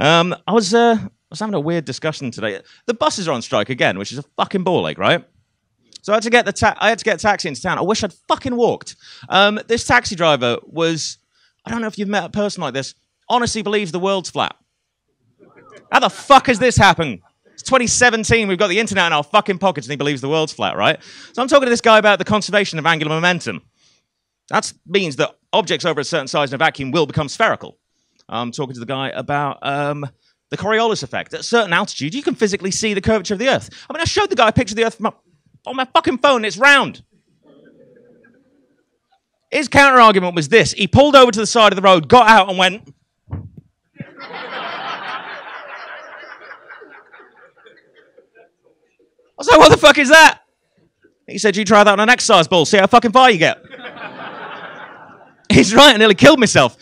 I was having a weird discussion today. The buses are on strike again, which is a fucking ball ache, right? So I had to get a taxi into town. I wish I'd fucking walked. This taxi driver was, I don't know if you've met a person like this, honestly believes the world's flat. How the fuck has this happened? It's 2017, we've got the internet in our fucking pockets, and he believes the world's flat, right? So I'm talking to this guy about the conservation of angular momentum. That means that objects over a certain size in a vacuum will become spherical. I'm talking to the guy about the Coriolis effect. At a certain altitude, you can physically see the curvature of the Earth. I mean, I showed the guy a picture of the Earth from on my fucking phone, and it's round. His counter-argument was this. He pulled over to the side of the road, got out, and went... I was like, what the fuck is that? He said, you try that on an exercise ball, see how fucking far you get. He's right, I nearly killed myself.